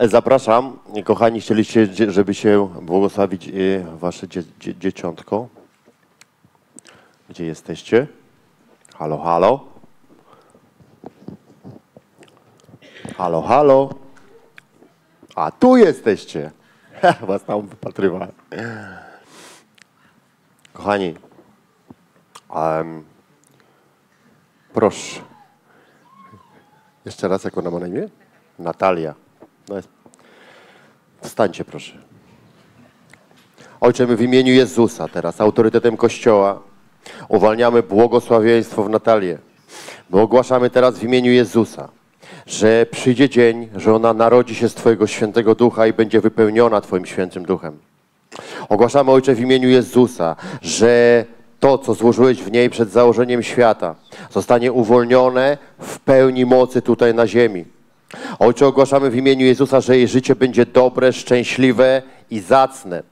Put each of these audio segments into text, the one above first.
Zapraszam. Kochani, chcieliście, żeby się błogosławić wasze dzieciątko. Gdzie jesteście? Halo, halo. Halo, halo. A tu jesteście. Was tam wypatrywałem. Kochani, proszę. Jeszcze raz, jak ona ma na imię? Natalia. No jest. Wstańcie, proszę. Ojcze, my w imieniu Jezusa teraz, autorytetem Kościoła, uwalniamy błogosławieństwo w Natalię. Bo ogłaszamy teraz w imieniu Jezusa, że przyjdzie dzień, że ona narodzi się z Twojego Świętego Ducha i będzie wypełniona Twoim Świętym Duchem. Ogłaszamy, Ojcze, w imieniu Jezusa, że to, co złożyłeś w niej przed założeniem świata, zostanie uwolnione w pełni mocy tutaj na ziemi. Ojcze, ogłaszamy w imieniu Jezusa, że jej życie będzie dobre, szczęśliwe i zacne,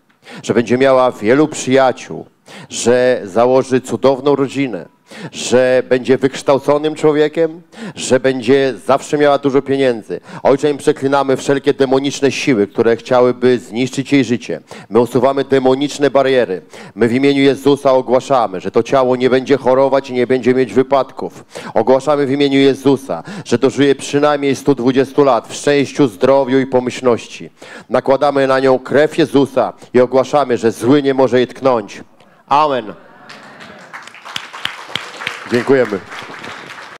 że będzie miała wielu przyjaciół, że założy cudowną rodzinę, że będzie wykształconym człowiekiem, że będzie zawsze miała dużo pieniędzy. Ojcze, im przeklinamy wszelkie demoniczne siły, które chciałyby zniszczyć jej życie. My usuwamy demoniczne bariery. My w imieniu Jezusa ogłaszamy, że to ciało nie będzie chorować i nie będzie mieć wypadków. Ogłaszamy w imieniu Jezusa, że dożyje przynajmniej 120 lat w szczęściu, zdrowiu i pomyślności. Nakładamy na nią krew Jezusa i ogłaszamy, że zły nie może jej tknąć. Amen. Dziękujemy.